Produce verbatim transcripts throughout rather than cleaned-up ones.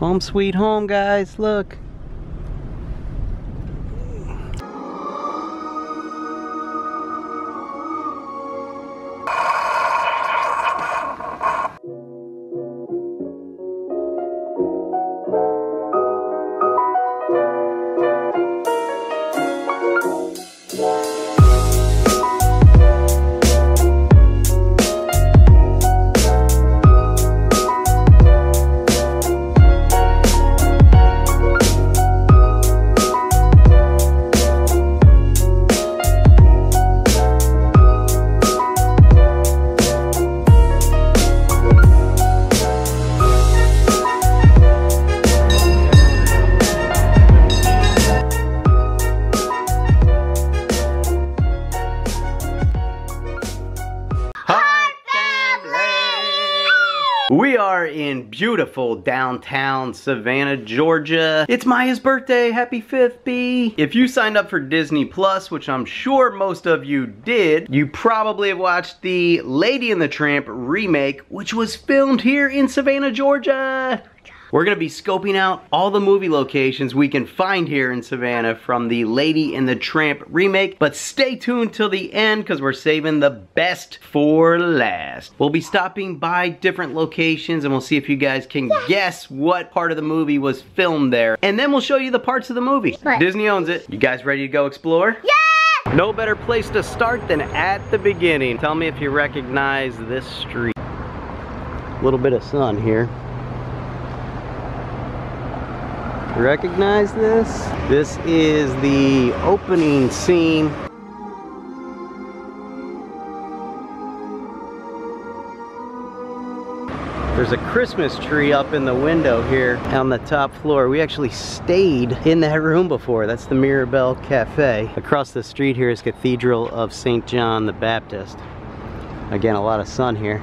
Home sweet home, guys, look. We are in beautiful downtown Savannah, Georgia. It's Maya's birthday. Happy fifth, B. If you signed up for Disney Plus, which I'm sure most of you did, you probably have watched the Lady and the Tramp remake, which was filmed here in Savannah, Georgia. We're gonna be scoping out all the movie locations we can find here in Savannah from the Lady and the Tramp remake, but stay tuned till the end because we're saving the best for last. We'll be stopping by different locations and we'll see if you guys can yeah. guess what part of the movie was filmed there. And then we'll show you the parts of the movie. What? Disney owns it. You guys ready to go explore? Yeah! No better place to start than at the beginning. Tell me if you recognize this street. A little bit of sun here. Recognize this? This is the opening scene. There's a Christmas tree up in the window here on the top floor. We actually stayed in that room before. That's the Mirabelle Cafe. Across the street here is Cathedral of Saint John the Baptist. Again, a lot of sun here.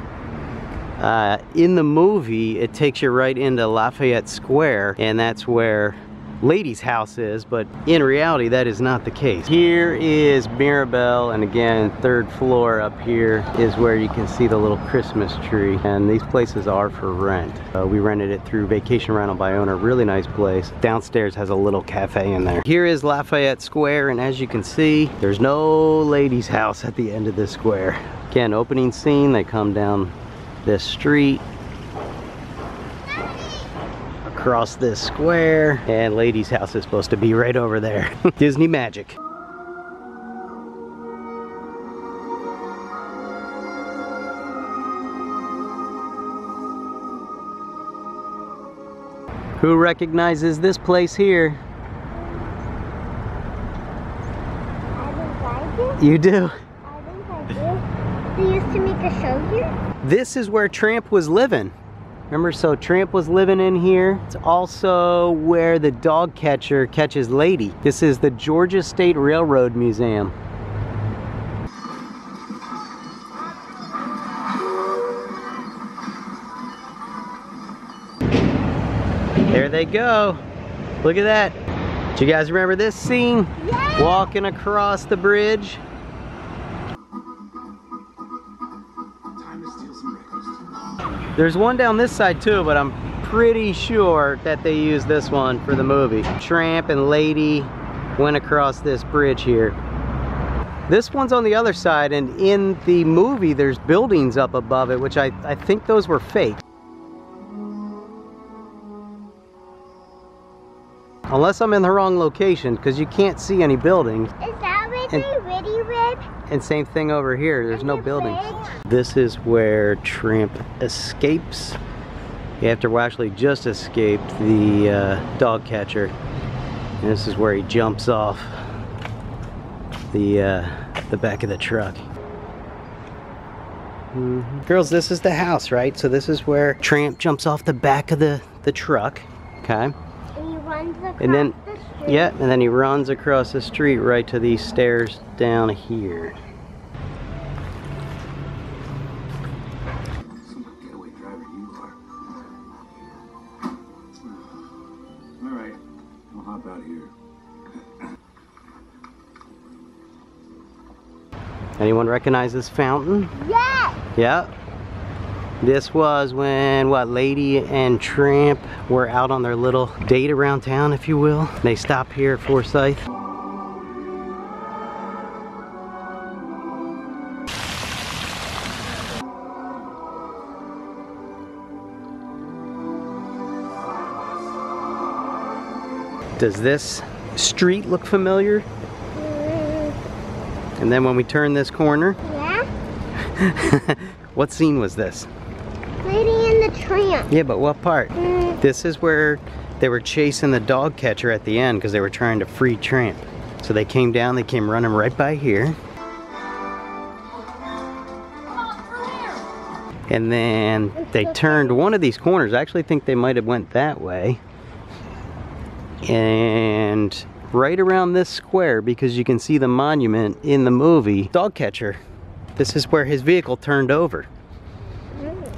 Uh, in the movie, it takes you right into Lafayette Square, and that's where Lady's house is, but in reality, that is not the case. Here is Mirabelle, and again, third floor up here is where you can see the little Christmas tree, and these places are for rent. Uh, we rented it through Vacation Rental by Owner, really nice place. Downstairs has a little cafe in there. Here is Lafayette Square, and as you can see, there's no Lady's house at the end of this square. Again, opening scene, they come down this street, across this square, and Lady's house is supposed to be right over there. Disney magic. Who recognizes this place here? I don't like it. You do? I think I do. They used to make a show here? This is where Tramp was living. Remember, so Tramp was living in here. It's also where the dog catcher catches Lady. This is the Georgia State Railroad Museum. There they go. Look at that. Do you guys remember this scene? Yeah. Walking across the bridge. There's one down this side too, but I'm pretty sure that they used this one for the movie. Tramp and Lady went across this bridge here. This one's on the other side, and in the movie there's buildings up above it, which I, I think those were fake. Unless I'm in the wrong location, because you can't see any buildings. Is that where they really live? And same thing over here, there's no buildings. This is where Tramp escapes. After we actually just escaped the uh, dog catcher. And this is where he jumps off the, uh, the back of the truck. Mm-hmm. Girls, this is the house, right? So this is where Tramp jumps off the back of the, the truck, okay? And then, the yeah, and then he runs across the street right to these stairs down here. Anyone recognize this fountain? Yeah! Yeah. This was when, what, Lady and Tramp were out on their little date around town, if you will. They stopped here at Forsyth. Does this street look familiar? And then when we turn this corner... Yeah. What scene was this? Lady and the Tramp. Yeah, but what part? Mm. This is where they were chasing the dog catcher at the end because they were trying to free Tramp. So they came down, they came running right by here. And then they turned one of these corners. I actually think they might have went that way. And right around this square, because you can see the monument in the movie Dog Catcher, this is where his vehicle turned over.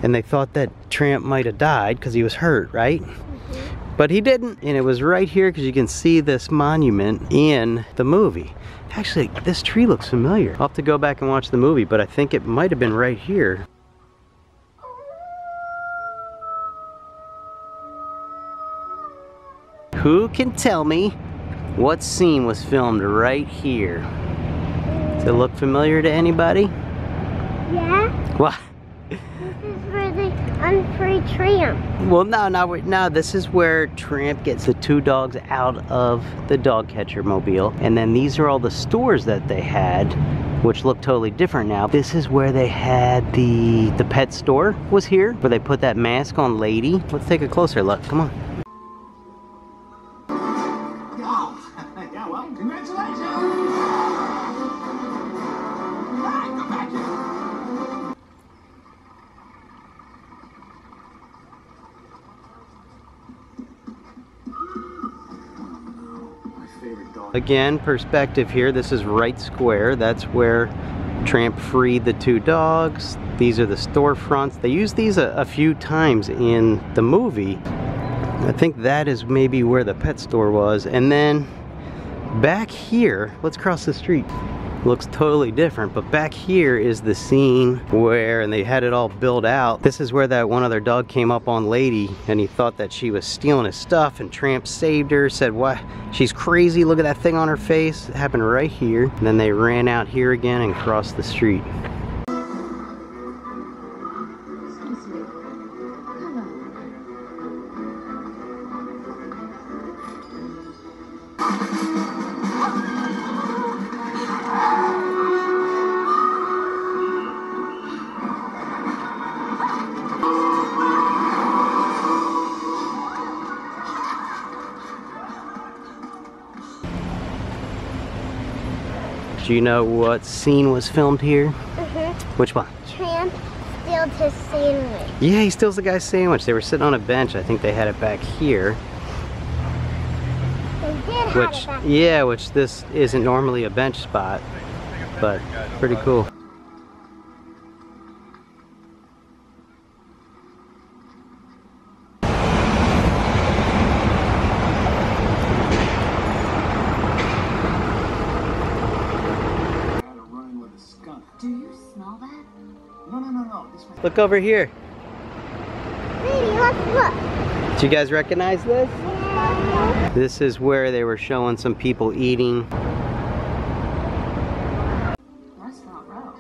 And they thought that Tramp might have died because he was hurt, right? Mm-hmm. But he didn't. And it was right here because you can see this monument in the movie. Actually, this tree looks familiar. I'll have to go back and watch the movie, but I think it might have been right here. Who can tell me what scene was filmed right here? Does it look familiar to anybody? Yeah. What? This is where they unfree Tramp. Well, no, no, no. This is where Tramp gets the two dogs out of the dog catcher mobile. And then these are all the stores that they had, which look totally different now. This is where they had the, the pet store was here, where they put that mask on Lady. Let's take a closer look. Come on. Again, perspective here. This is Wright Square. That's where Tramp freed the two dogs. These are the storefronts. They used these a, a few times in the movie. I think that is maybe where the pet store was. And then back here, let's cross the street. Looks totally different, but back here is the scene where, and they had it all built out, this is where that one other dog came up on Lady and he thought that she was stealing his stuff, and Tramp saved her, said, "Why? She's crazy, look at that thing on her face." It happened right here. And then they ran out here again and crossed the street. Do you know what scene was filmed here? Mm-hmm. Which one? Tramp steals his sandwich. Yeah, he steals the guy's sandwich. They were sitting on a bench. I think they had it back here. They did which, have it back Yeah, here. Which this isn't normally a bench spot, but pretty cool. Look over here. Lady, let's look. Do you guys recognize this? Yeah. This is where they were showing some people eating. Restaurant Row.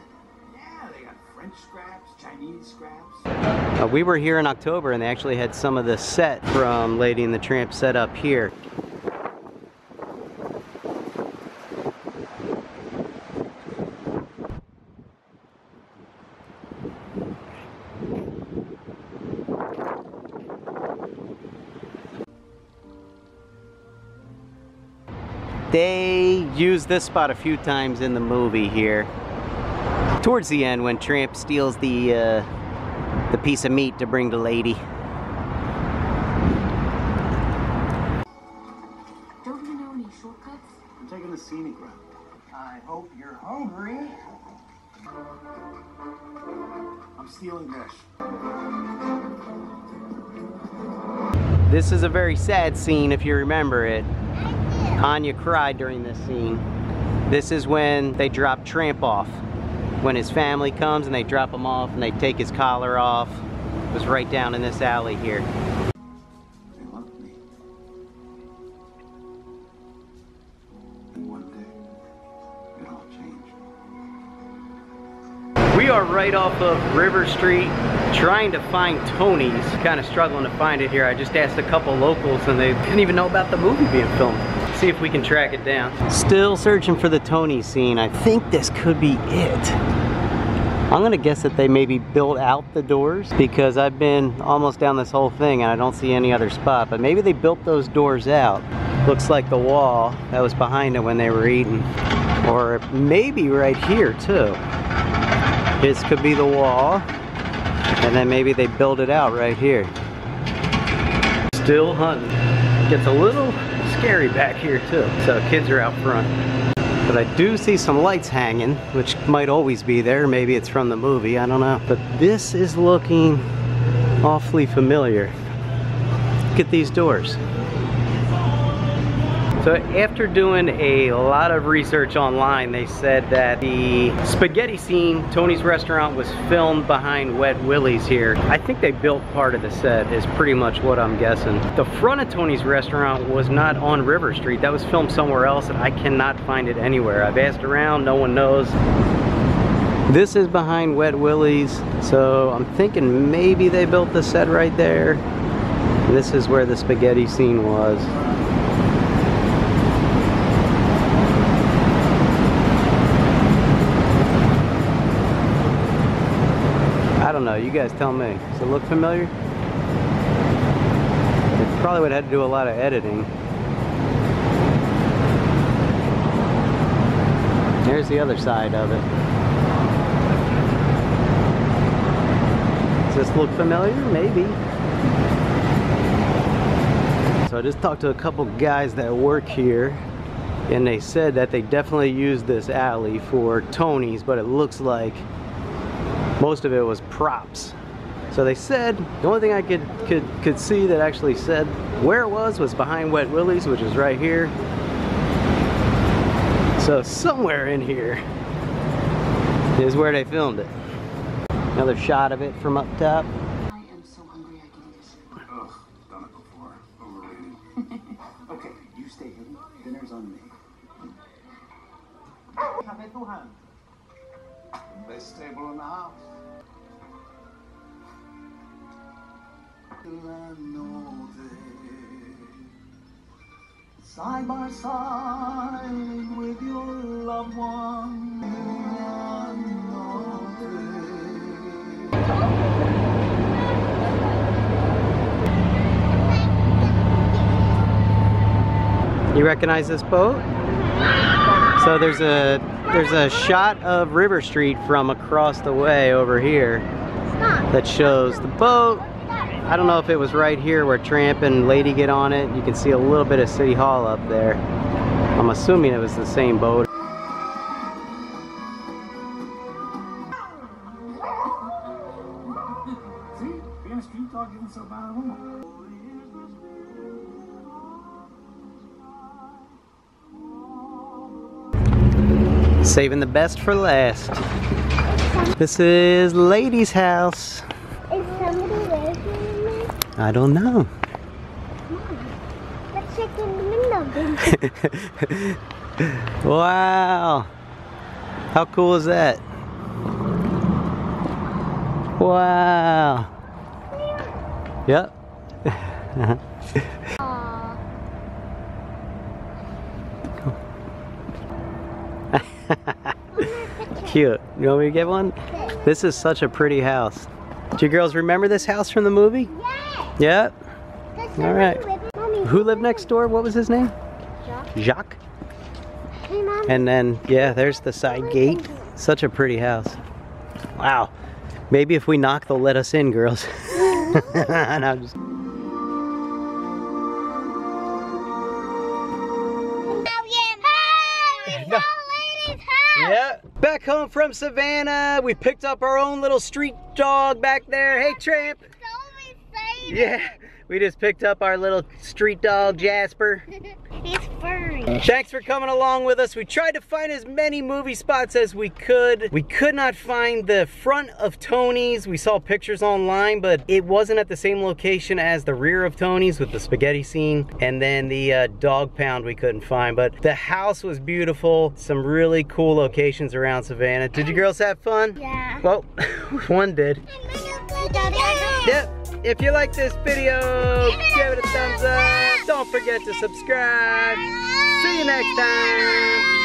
Yeah, they got French scraps, Chinese scraps. Uh, we were here in October and they actually had some of the set from Lady and the Tramp set up here. They use this spot a few times in the movie here. Towards the end when Tramp steals the, uh, the piece of meat to bring to Lady. Don't you know any shortcuts? I'm taking the scenic route. I hope you're hungry. I'm stealing this. This is a very sad scene if you remember it. Tanya cried during this scene. This is when they drop Tramp off. When his family comes and they drop him off and they take his collar off. was right down in this alley here. We are right off of River Street, trying to find Tony's. Kind of struggling to find it here. I just asked a couple locals and they didn't even know about the movie being filmed. See if we can track it down. Still searching for the Tony scene. I think this could be it. I'm gonna guess that they maybe built out the doors because I've been almost down this whole thing and I don't see any other spot, but maybe they built those doors out. Looks like the wall that was behind it when they were eating. Or maybe right here too. This could be the wall, and then maybe they build it out right here. Still hunting. Gets a little scary back here too. So kids are out front. But I do see some lights hanging, which might always be there. Maybe it's from the movie, I don't know. But this is looking awfully familiar. Look at these doors. So after doing a lot of research online, they said that the spaghetti scene, Tony's restaurant, was filmed behind Wet Willie's here. I think they built part of the set is pretty much what I'm guessing. The front of Tony's restaurant was not on River Street. That was filmed somewhere else and I cannot find it anywhere. I've asked around, no one knows. This is behind Wet Willie's, so I'm thinking maybe they built the set right there. This is where the spaghetti scene was. You guys tell me. Does it look familiar? It probably would have to do a lot of editing. There's the other side of it. Does this look familiar? Maybe. So I just talked to a couple guys that work here, and they said that they definitely used this alley for Tony's, but it looks like most of it was props. So they said, the only thing I could, could, could see that actually said where it was was behind Wet Willie's, which is right here. So somewhere in here is where they filmed it. Another shot of it from up top. I am so hungry I can eat this. Ugh, done it before. Overrated. Okay, you stay hidden. Dinner's on me. Have two hands. Best table in the house. Side by side with your loved one. You recognize this boat? So there's a there's a shot of River Street from across the way over here that shows the boat. I don't know if it was right here where Tramp and Lady get on it. You can see a little bit of City Hall up there. I'm assuming it was the same boat. Saving the best for last. This is Lady's house. Is somebody living in there? I don't know. Mom, let's check in the window, baby. Wow. How cool is that? Wow. Yep. Cute. You want me to get one? This is such a pretty house. Do you girls remember this house from the movie? Yes. Yep. All right. Living. Who lived next door? What was his name? Jacques. Jacques. Hey, Mom. And then, yeah, there's the side Mom, gate. Such a pretty house. Wow. Maybe if we knock, they'll let us in, girls. And I'm just... Back home from Savannah, we picked up our own little street dog back there. Hey, Tramp. So excited. Yeah, We just picked up our little street dog, Jasper. He's furry. Thanks for coming along with us. We tried to find as many movie spots as we could. We could not find the front of Tony's. We saw pictures online, but it wasn't at the same location as the rear of Tony's with the spaghetti scene. And then the uh, dog pound we couldn't find, but the house was beautiful. Some really cool locations around Savannah. Did you girls have fun? Yeah. Well, one did. Yep. If you like this video, give it, give it a thumbs up. Don't forget to subscribe. See you next time.